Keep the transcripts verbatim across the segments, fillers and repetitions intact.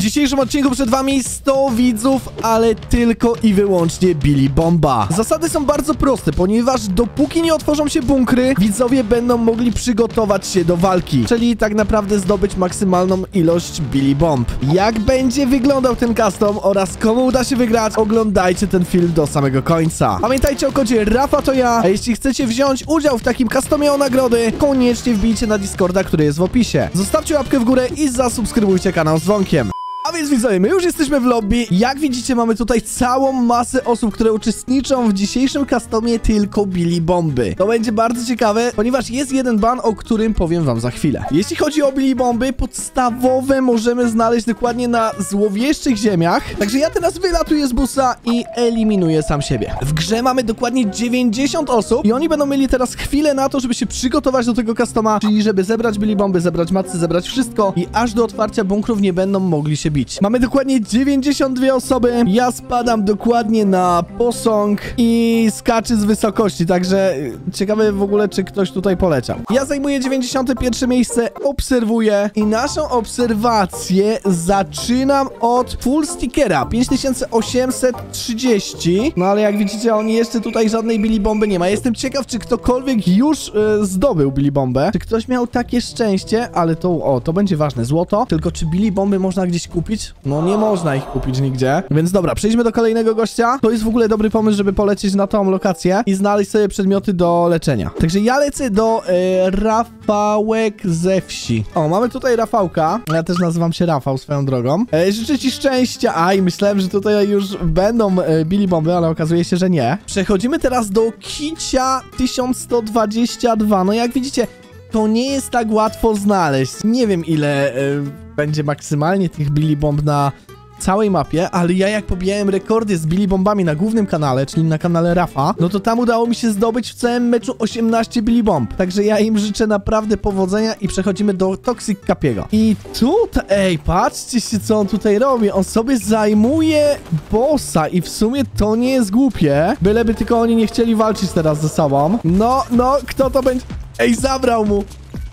W dzisiejszym odcinku przed wami sto widzów, ale tylko i wyłącznie Billy Bomba. Zasady są bardzo proste, ponieważ dopóki nie otworzą się bunkry, widzowie będą mogli przygotować się do walki, czyli tak naprawdę zdobyć maksymalną ilość Billy Bomb. Jak będzie wyglądał ten custom oraz komu uda się wygrać, oglądajcie ten film do samego końca. Pamiętajcie o kodzie Rafa to ja, a jeśli chcecie wziąć udział w takim customie o nagrody, koniecznie wbijcie na Discorda, który jest w opisie. Zostawcie łapkę w górę i zasubskrybujcie kanał z dzwonkiem. A więc widzowie, my już jesteśmy w lobby. Jak widzicie, mamy tutaj całą masę osób, które uczestniczą w dzisiejszym customie tylko Billy Bomby. To będzie bardzo ciekawe, ponieważ jest jeden ban, o którym powiem wam za chwilę. Jeśli chodzi o Billy Bomby, podstawowe możemy znaleźć dokładnie na złowieszczych ziemiach. Także ja teraz wylatuję z busa i eliminuję sam siebie. W grze mamy dokładnie dziewięćdziesiąt osób i oni będą mieli teraz chwilę na to, żeby się przygotować do tego customa, czyli żeby zebrać Billy Bomby, zebrać matce, zebrać wszystko i aż do otwarcia bunkrów nie będą mogli się bić. Mamy dokładnie dziewięćdziesiąt dwie osoby. Ja spadam dokładnie na posąg i skaczę z wysokości. Także ciekawe w ogóle, czy ktoś tutaj poleciał. Ja zajmuję dziewięćdziesiąte pierwsze miejsce, obserwuję i naszą obserwację zaczynam od full stickera pięć tysięcy osiemset trzydzieści. No ale jak widzicie, oni jeszcze tutaj żadnej Billy Bomby nie ma. Jestem ciekaw, czy ktokolwiek już y, zdobył Billy Bombę. Czy ktoś miał takie szczęście, ale to, o, to będzie ważne, złoto. Tylko czy Billy Bomby można gdzieś kupić? No nie można ich kupić nigdzie. Więc dobra, przejdźmy do kolejnego gościa. To jest w ogóle dobry pomysł, żeby polecieć na tą lokację i znaleźć sobie przedmioty do leczenia. Także ja lecę do y, Rafałek ze wsi. O, mamy tutaj Rafałka. Ja też nazywam się Rafał swoją drogą. E, życzę ci szczęścia. Aj, myślałem, że tutaj już będą e, Billy Bomby, ale okazuje się, że nie. Przechodzimy teraz do Kicia tysiąc sto dwadzieścia dwa. No jak widzicie, to nie jest tak łatwo znaleźć. Nie wiem, ile y, będzie maksymalnie tych Billy Bomb na całej mapie, ale ja jak pobijałem rekordy z Billy Bombami na głównym kanale, czyli na kanale Rafa, no to tam udało mi się zdobyć w całym meczu osiemnaście Billy Bomb. Także ja im życzę naprawdę powodzenia i przechodzimy do Toxic Kapiego. I tutaj, ej, patrzcie się, co on tutaj robi. On sobie zajmuje bossa i w sumie to nie jest głupie, byleby tylko oni nie chcieli walczyć teraz ze sobą. No, no, kto to będzie... Ej, zabrał mu!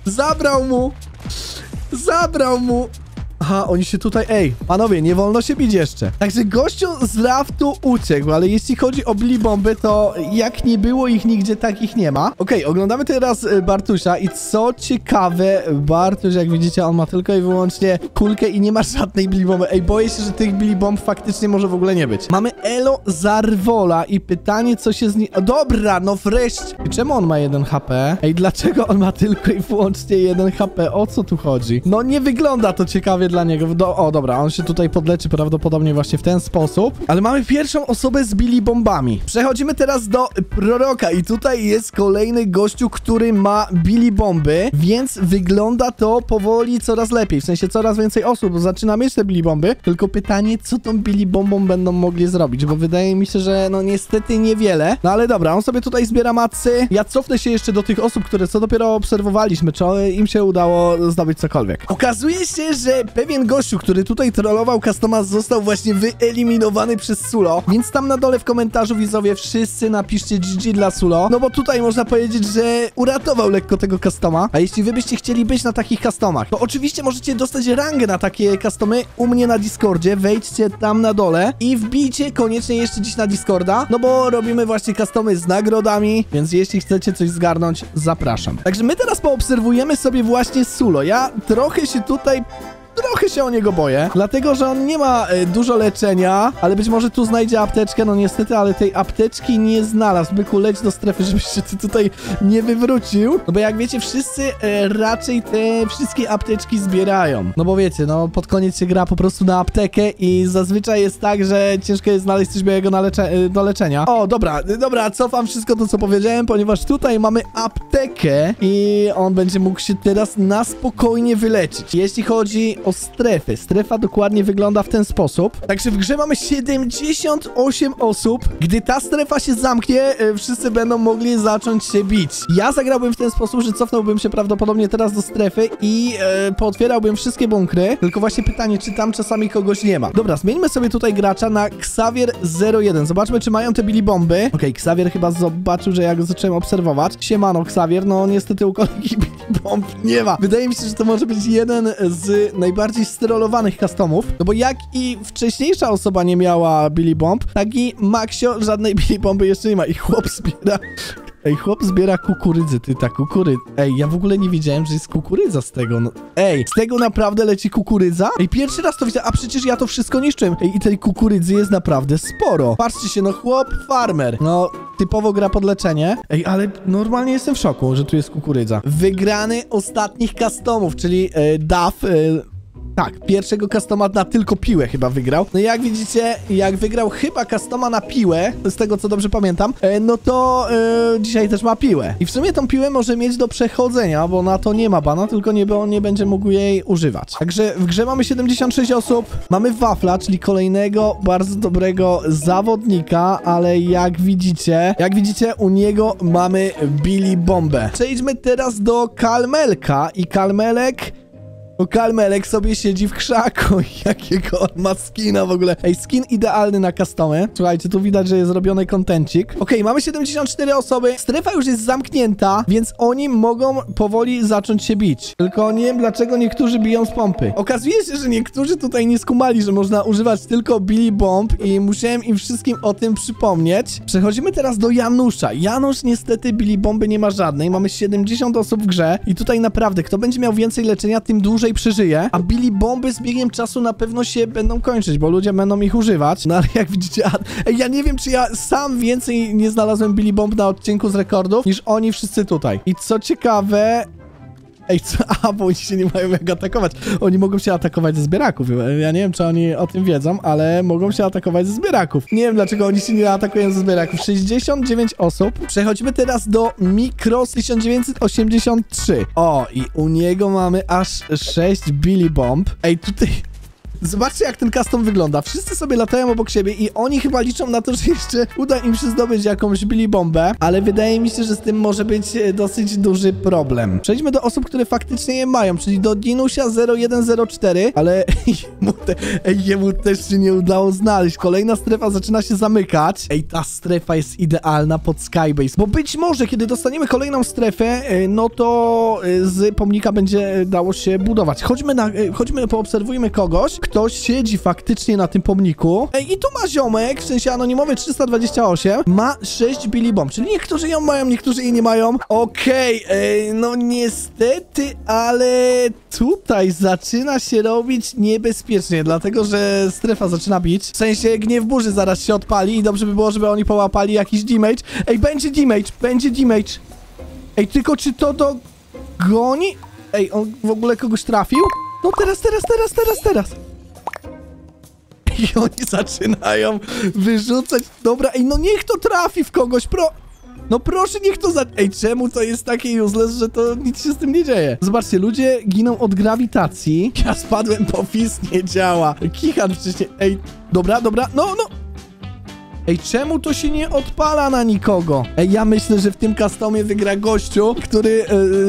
Zabrał mu! Zabrał mu! Aha, oni się tutaj... Ej, panowie, nie wolno się bić jeszcze. Także gościu z raftu uciekł, ale jeśli chodzi o Billy Bomby, to jak nie było ich nigdzie, tak ich nie ma. Okej, okay, oglądamy teraz Bartusia i co ciekawe, Bartuś, jak widzicie, on ma tylko i wyłącznie kulkę i nie ma żadnej Billy Bomby. Ej, boję się, że tych Billy Bomb faktycznie może w ogóle nie być. Mamy Elo Zarwola i pytanie, co się z nim... Dobra, no wreszcie! I czemu on ma jeden H P? Ej, dlaczego on ma tylko i wyłącznie jeden H P? O co tu chodzi? No nie wygląda to ciekawie dla dla niego. Do, o, dobra, on się tutaj podleczy prawdopodobnie właśnie w ten sposób. Ale mamy pierwszą osobę z Billy Bombami. Przechodzimy teraz do Proroka i tutaj jest kolejny gościu, który ma Billy Bomby, więc wygląda to powoli coraz lepiej. W sensie coraz więcej osób zaczyna mieć te Billy Bomby, tylko pytanie, co tą Billy Bombą będą mogli zrobić, bo wydaje mi się, że no niestety niewiele. No ale dobra, on sobie tutaj zbiera macy. Ja cofnę się jeszcze do tych osób, które co dopiero obserwowaliśmy, czy im się udało zdobyć cokolwiek. Okazuje się, że pewien gościu, który tutaj trollował customa, został właśnie wyeliminowany przez Sulo, więc tam na dole w komentarzu, widzowie, wszyscy napiszcie G G dla Sulo, no bo tutaj można powiedzieć, że uratował lekko tego customa. A jeśli wy byście chcieli być na takich customach, to oczywiście możecie dostać rangę na takie customy u mnie na Discordzie, wejdźcie tam na dole i wbijcie koniecznie jeszcze dziś na Discorda, no bo robimy właśnie customy z nagrodami, więc jeśli chcecie coś zgarnąć, zapraszam. Także my teraz poobserwujemy sobie właśnie Sulo, ja trochę się tutaj... Trochę się o niego boję, dlatego, że on nie ma y, dużo leczenia, ale być może tu znajdzie apteczkę, no niestety, ale tej apteczki nie znalazł. Byku, leć do strefy, żebyś się ty tutaj nie wywrócił, no bo jak wiecie, wszyscy y, raczej te wszystkie apteczki zbierają, no bo wiecie, no pod koniec się gra po prostu na aptekę i zazwyczaj jest tak, że ciężko jest znaleźć coś białego na lecze y, do leczenia. O, dobra, y, dobra, cofam wszystko to, co powiedziałem, ponieważ tutaj mamy aptekę i on będzie mógł się teraz na spokojnie wyleczyć. Jeśli chodzi o strefy. Strefa dokładnie wygląda w ten sposób. Także w grze mamy siedemdziesiąt osiem osób. Gdy ta strefa się zamknie, wszyscy będą mogli zacząć się bić. Ja zagrałbym w ten sposób, że cofnąłbym się prawdopodobnie teraz do strefy i e, pootwierałbym wszystkie bunkry. Tylko właśnie pytanie, czy tam czasami kogoś nie ma. Dobra, zmieńmy sobie tutaj gracza na Xavier zero jeden. Zobaczmy, czy mają te Billy Bomby. Okej, okay, Xavier chyba zobaczył, że ja go zacząłem obserwować. Siemano, Xavier. No niestety u kolegi Billy Bomb nie ma. Wydaje mi się, że to może być jeden z najbliższych najbardziej strollowanych customów, no bo jak i wcześniejsza osoba nie miała Billy Bomb, tak i Maxio żadnej Billy Bomby jeszcze nie ma i chłop zbiera... Ej, chłop zbiera kukurydzy, ty ta kukurydza. Ej, ja w ogóle nie wiedziałem, że jest kukurydza z tego, no. Ej, z tego naprawdę leci kukurydza? Ej, pierwszy raz to widzę, a przecież ja to wszystko niszczyłem. Ej, i tej kukurydzy jest naprawdę sporo. Patrzcie się, no chłop, farmer. No, typowo gra pod leczenie. Ej, ale normalnie jestem w szoku, że tu jest kukurydza. Wygrany ostatnich customów, czyli e, Duff... E, Tak, pierwszego customa na tylko piłę chyba wygrał. No i jak widzicie, jak wygrał chyba customa na piłę, z tego co dobrze pamiętam, no to yy, dzisiaj też ma piłę. I w sumie tą piłę może mieć do przechodzenia, bo na to nie ma bana, tylko nie, bo nie będzie mógł jej używać. Także w grze mamy siedemdziesiąt sześć osób, mamy Wafla, czyli kolejnego bardzo dobrego zawodnika, ale jak widzicie, jak widzicie u niego mamy Billy Bombę. Przejdźmy teraz do Kalmelka i Kalmelek... Bo Kalmelek sobie siedzi w krzaku. Jakiego on ma skina w ogóle. Ej, skin idealny na customy. Słuchajcie, tu widać, że jest zrobiony kontencik. Okej, mamy siedemdziesiąt cztery osoby. Strefa już jest zamknięta, więc oni mogą powoli zacząć się bić. Tylko nie wiem, dlaczego niektórzy biją z pompy. Okazuje się, że niektórzy tutaj nie skumali, że można używać tylko Billy Bomb i musiałem im wszystkim o tym przypomnieć. Przechodzimy teraz do Janusza. Janusz niestety Billy Bomby nie ma żadnej. Mamy siedemdziesiąt osób w grze i tutaj naprawdę, kto będzie miał więcej leczenia, tym dłużej przeżyje, a Billy Bomby z biegiem czasu na pewno się będą kończyć, bo ludzie będą ich używać, no ale jak widzicie, ja nie wiem, czy ja sam więcej nie znalazłem Billy Bomb na odcinku z rekordów, niż oni wszyscy tutaj. I co ciekawe... Ej, co? A, bo oni się nie mają jak atakować. Oni mogą się atakować ze zbieraków. Ja nie wiem, czy oni o tym wiedzą, ale mogą się atakować ze zbieraków. Nie wiem, dlaczego oni się nie atakują ze zbieraków. sześćdziesiąt dziewięć osób. Przechodzimy teraz do Mikros tysiąc dziewięćset osiemdziesiąt trzy. O, i u niego mamy aż sześć Billy Bomb. Ej, tutaj... Zobaczcie, jak ten custom wygląda. Wszyscy sobie latają obok siebie i oni chyba liczą na to, że jeszcze uda im się zdobyć jakąś Billy Bombę, ale wydaje mi się, że z tym może być dosyć duży problem. Przejdźmy do osób, które faktycznie je mają, czyli do Dinusia zero jeden zero cztery, ale jemu, te, jemu też się nie udało znaleźć. Kolejna strefa zaczyna się zamykać. Ej, ta strefa jest idealna pod Skybase, bo być może, kiedy dostaniemy kolejną strefę, no to z pomnika będzie dało się budować. Chodźmy, na, chodźmy poobserwujmy kogoś, ktoś siedzi faktycznie na tym pomniku. Ej, i tu ma ziomek, w sensie anonimowy trzysta dwadzieścia osiem, ma sześć Billy Bomb, czyli niektórzy ją mają, niektórzy jej nie mają. Okej, okay, no niestety, ale tutaj zaczyna się robić niebezpiecznie, dlatego że strefa zaczyna bić. W sensie gniew burzy zaraz się odpali i dobrze by było, żeby oni połapali jakiś damage. Ej, będzie damage, będzie damage. Ej, tylko czy to dogoni? Ej, on w ogóle kogoś trafił? No teraz, teraz, teraz, teraz, teraz. I oni zaczynają wyrzucać. Dobra, ej, no niech to trafi w kogoś, pro... No proszę, niech to za... Ej, czemu to jest takie useless, że to nic się z tym nie dzieje? Zobaczcie, ludzie giną od grawitacji. Ja spadłem, bo fizz nie działa. Kichan wcześniej... Ej, dobra, dobra, no, no... Ej, czemu to się nie odpala na nikogo? Ej, ja myślę, że w tym customie wygra gościu, który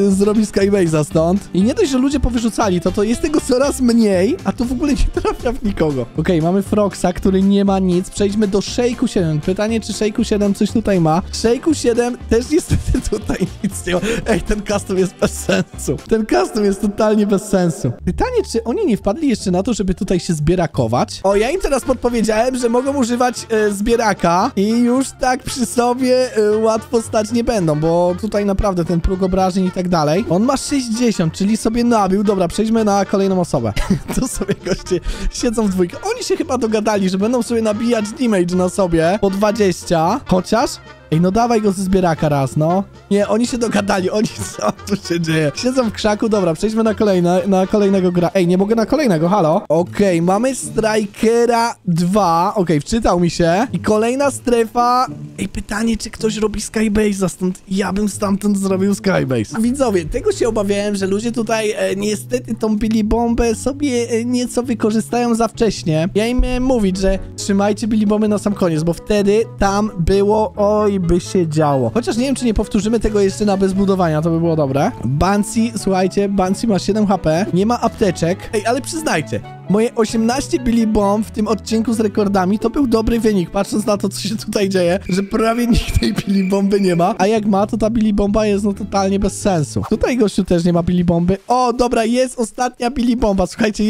yy, zrobi Skybase'a stąd. I nie dość, że ludzie powyrzucali, to to jest tego coraz mniej, a to w ogóle nie trafia w nikogo. Okej, okay, mamy Froxa, który nie ma nic. Przejdźmy do Shake'u siedem. Pytanie, czy Shake'u siedem coś tutaj ma? Shake'u siedem też niestety tutaj nic nie ma. Ej, ten custom jest bez sensu. Ten custom jest totalnie bez sensu. Pytanie, czy oni nie wpadli jeszcze na to, żeby tutaj się zbierakować? O, ja im teraz podpowiedziałem, że mogą używać yy, zbieraków. I już tak przy sobie y, łatwo stać nie będą, bo tutaj naprawdę ten próg obrażeń i tak dalej. On ma sześćdziesiąt, czyli sobie nabił. Dobra, przejdźmy na kolejną osobę. To sobie goście siedzą w dwójkę. Oni się chyba dogadali, że będą sobie nabijać damage na sobie po dwadzieścia. Chociaż... Ej, no dawaj go ze zbieraka raz, no. Nie, oni się dogadali, oni co tu się dzieje? Siedzą w krzaku, dobra, przejdźmy na kolejne, na kolejnego gra... Ej, nie mogę na kolejnego, halo? Okej, okay, mamy Strikera dwa, okej, okay, wczytał mi się. I kolejna strefa... Ej, pytanie, czy ktoś robi Skybase'a stąd? Ja bym stamtąd zrobił Skybase. A widzowie, tego się obawiałem, że ludzie tutaj e, niestety tą Billy Bombę sobie e, nieco wykorzystają za wcześnie. Ja im miałem mówić, że trzymajcie Billy Bomby na sam koniec, bo wtedy tam było... Oj... dalej by się działo. Chociaż nie wiem, czy nie powtórzymy tego jeszcze na bezbudowania, to by było dobre. Banshee, słuchajcie, Banshee ma siedem HP, nie ma apteczek. Ej, ale przyznajcie, moje osiemnaście Billy Bomb w tym odcinku z rekordami to był dobry wynik, patrząc na to, co się tutaj dzieje, że prawie nikt tej Billy Bomby nie ma, a jak ma, to ta Billy Bomba jest no totalnie bez sensu. Tutaj gościu też nie ma Billy Bomby. O, dobra, jest ostatnia Billy Bomba, słuchajcie,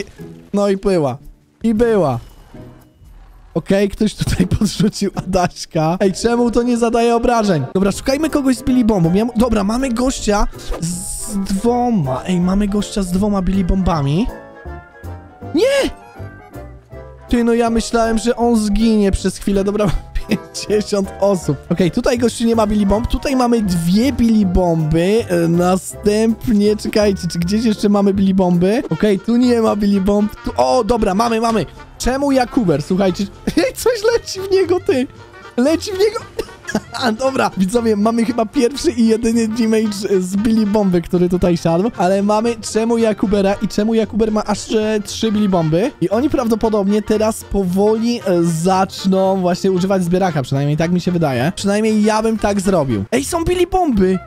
no i była. I była. Okej, okay, ktoś tutaj podrzucił Adaśka. Ej, czemu to nie zadaje obrażeń? Dobra, szukajmy kogoś z Billy Bombą. Ja... Dobra, mamy gościa z dwoma. Ej, mamy gościa z dwoma Billy Bombami. Nie! Ty, no ja myślałem, że on zginie przez chwilę. Dobra, pięćdziesiąt osób. Okej, okay, tutaj gościu nie ma Billy Bomb. Tutaj mamy dwie Billy Bomby. Następnie, czekajcie, czy gdzieś jeszcze mamy Billy Bomby? Okej, okay, tu nie ma Billy Bomb. Tu... O, dobra, mamy, mamy. Czemu Jakuber? Słuchajcie, coś leci w niego, ty! Leci w niego! Dobra, widzowie, mamy chyba pierwszy i jedyny damage z Billy Bomby, który tutaj siadł, ale mamy czemu Jakubera i czemu Jakuber ma aż trzy Billy Bomby i oni prawdopodobnie teraz powoli zaczną właśnie używać zbieraka, przynajmniej tak mi się wydaje. Przynajmniej ja bym tak zrobił. Ej, są Billy Bomby!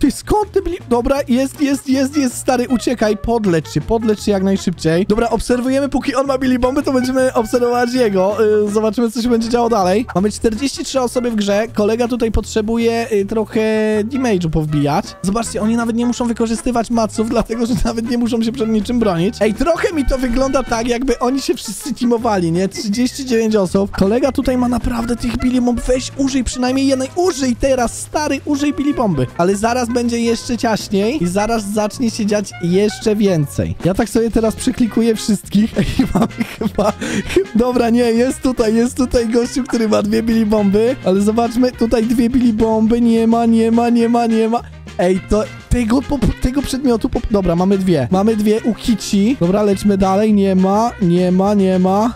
Ty, skąd ty byli? Dobra, jest, jest, jest, jest, stary, uciekaj, podlecz się, podlecz się jak najszybciej. Dobra, obserwujemy, póki on ma Billy Bomby, to będziemy obserwować jego. Yy, zobaczymy, co się będzie działo dalej. Mamy czterdzieści trzy osoby w grze, kolega tutaj potrzebuje yy, trochę damage'u powbijać. Zobaczcie, oni nawet nie muszą wykorzystywać maców, dlatego, że nawet nie muszą się przed niczym bronić. Ej, trochę mi to wygląda tak, jakby oni się wszyscy teamowali, nie? trzydzieści dziewięć osób. Kolega tutaj ma naprawdę tych Billy Bomb, weź, użyj przynajmniej jednej, użyj teraz, stary, użyj Billy Bomby. Ale zaraz będzie jeszcze ciaśniej i zaraz zacznie się dziać jeszcze więcej. Ja tak sobie teraz przyklikuję wszystkich. Ej, mamy chyba... Dobra, nie, jest tutaj, jest tutaj gościu, który ma dwie Billy Bomby, ale zobaczmy, tutaj dwie Billy Bomby, nie ma, nie ma, nie ma, nie ma. Ej, to... Tego, pop, tego przedmiotu... Pop... Dobra, mamy dwie. Mamy dwie u Kici. Dobra, lećmy dalej, nie ma, nie ma, nie ma.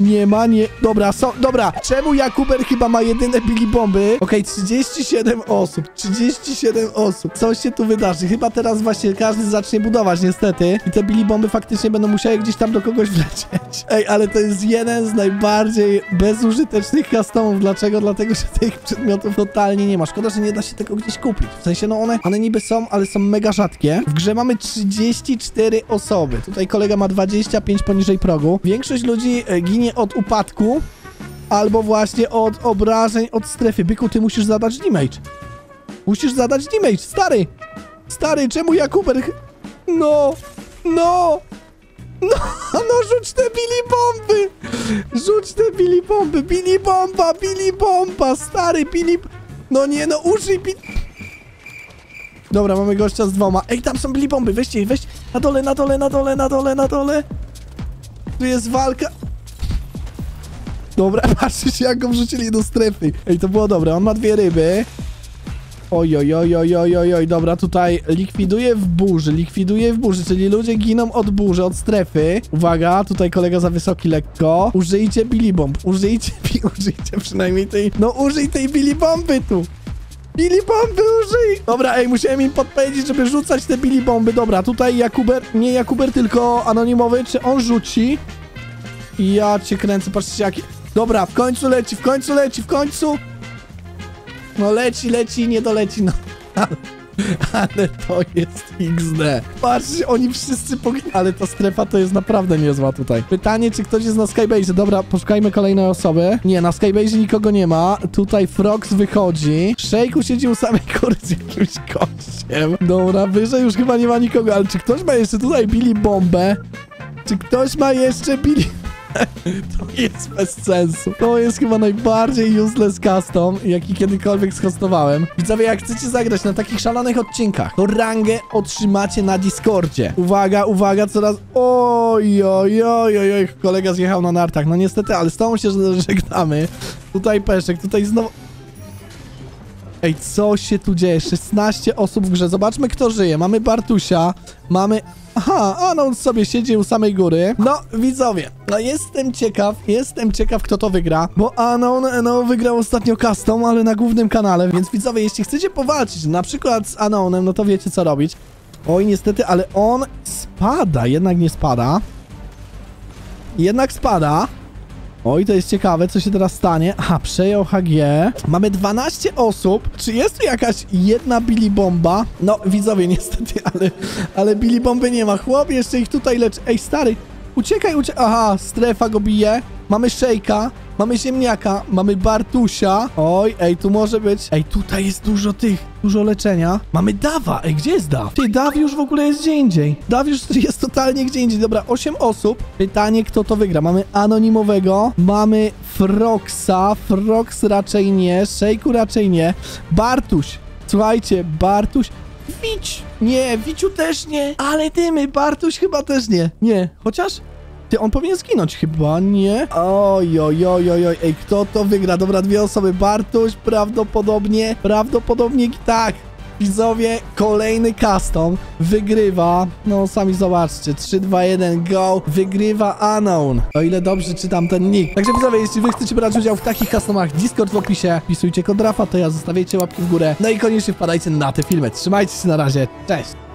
Nie ma, nie... Dobra, są... Dobra, czemu Jakuber chyba ma jedyne Billy Bomby? Okej, okay, trzydzieści siedem osób, trzydzieści siedem osób. Co się tu wydarzy? Chyba teraz właśnie każdy zacznie budować, niestety. I te Billy Bomby faktycznie będą musiały gdzieś tam do kogoś wlecieć. Ej, ale to jest jeden z najbardziej bezużytecznych customów. Dlaczego? Dlatego, że tych przedmiotów totalnie nie ma. Szkoda, że nie da się tego gdzieś kupić. W sensie, no one, one niby są, ale są mega rzadkie. W grze mamy trzydzieści cztery osoby. Tutaj kolega ma dwadzieścia pięć poniżej progu. Większość ludzi ginie od upadku, albo właśnie od obrażeń, od strefy. Byku, ty musisz zadać damage. Musisz zadać damage, stary. Stary, czemu Jakuber... No, no, no, no, rzuć te Billy Bomby. Rzuć te Billy Bomby. Billy Bomba, Billy Bomba, stary, Billy... No nie, no, użyj Billy... Dobra, mamy gościa z dwoma. Ej, tam są Billy Bomby, weźcie, weź. Na dole, na dole, na dole, na dole, na dole. Tu jest walka... Dobra, patrzcie się, jak go wrzucili do strefy. Ej, to było dobre, on ma dwie ryby. Oj, oj, oj, oj, oj, oj, oj. Dobra, tutaj likwiduje w burzy, likwiduje w burzy, czyli ludzie giną od burzy, od strefy. Uwaga, tutaj kolega za wysoki lekko. Użyjcie Billy Bomb, użyjcie, użyjcie przynajmniej tej... No użyj tej Billy Bomby tu. Billy Bomby użyj! Dobra, ej, musiałem im podpowiedzieć, żeby rzucać te Billy Bomby. Dobra, tutaj Jakuber, nie Jakuber, tylko anonimowy, czy on rzuci? Ja cię kręcę, patrzcie jakie... Dobra, w końcu leci, w końcu leci, w końcu! No leci, leci, nie doleci, no. Ale to jest iks de. Patrzcie, oni wszyscy poginają. Ale ta strefa to jest naprawdę niezła tutaj. Pytanie, czy ktoś jest na Skybase. Dobra, poszukajmy kolejnej osoby. Nie, na Skybase nikogo nie ma. Tutaj Frogs wychodzi. Szejku siedzi u samej góry z jakimś kościem. Dobra, wyżej już chyba nie ma nikogo. Ale czy ktoś ma jeszcze tutaj Billy Bombę? Czy ktoś ma jeszcze Billy... To jest bez sensu. To jest chyba najbardziej useless custom, jaki kiedykolwiek schostowałem. Widzowie, jak chcecie zagrać na takich szalonych odcinkach, to rangę otrzymacie na Discordzie. Uwaga, uwaga, coraz... Oj, oj, oj, oj, oj. Kolega zjechał na nartach. No niestety, ale z tą się żegnamy. Tutaj Peszek, tutaj znowu... Ej, co się tu dzieje? szesnaście osób w grze. Zobaczmy, kto żyje. Mamy Bartusia, mamy... Aha, on sobie siedzi u samej góry. No, widzowie, no jestem ciekaw, jestem ciekaw, kto to wygra, bo Anon, no, wygrał ostatnio custom, ale na głównym kanale, więc widzowie, jeśli chcecie powalczyć, na przykład z Anonem, no to wiecie, co robić. Oj, niestety, ale on spada, jednak nie spada. Jednak spada. Oj, to jest ciekawe, co się teraz stanie. Aha, przejął H G. Mamy dwanaście osób. Czy jest tu jakaś jedna Billy Bomba? No, widzowie, niestety, ale, ale Billy Bomby nie ma. Chłop, jeszcze ich tutaj leczy. Ej, stary, uciekaj, uciekaj. Aha, strefa go bije. Mamy Szejka. Mamy Ziemniaka, mamy Bartusia. Oj, ej, tu może być... Ej, tutaj jest dużo tych, dużo leczenia. Mamy Dawa, ej, gdzie jest Daw? Ty, Daw już w ogóle jest gdzie indziej. Daw już jest totalnie gdzie indziej. Dobra, osiem osób. Pytanie, kto to wygra. Mamy Anonimowego, mamy Froxa. Frox raczej nie, Szejku raczej nie. Bartuś, słuchajcie, Bartuś... Wić! Nie, Wiciu też nie. Ale dymy, Bartuś chyba też nie. Nie, chociaż... Ty, on powinien zginąć chyba, nie? Oj, oj, oj, oj, oj, ej, kto to wygra? Dobra, dwie osoby, Bartuś prawdopodobnie, prawdopodobnie tak. Widzowie, kolejny custom wygrywa, no sami zobaczcie, trzy, dwa, jeden, go, wygrywa Unknown, o ile dobrze czytam ten nick. Także widzowie, jeśli wy chcecie brać udział w takich customach, Discord w opisie, wpisujcie kod Rafa, to ja zostawiajcie łapki w górę, no i koniecznie wpadajcie na te filmy. Trzymajcie się, na razie, cześć!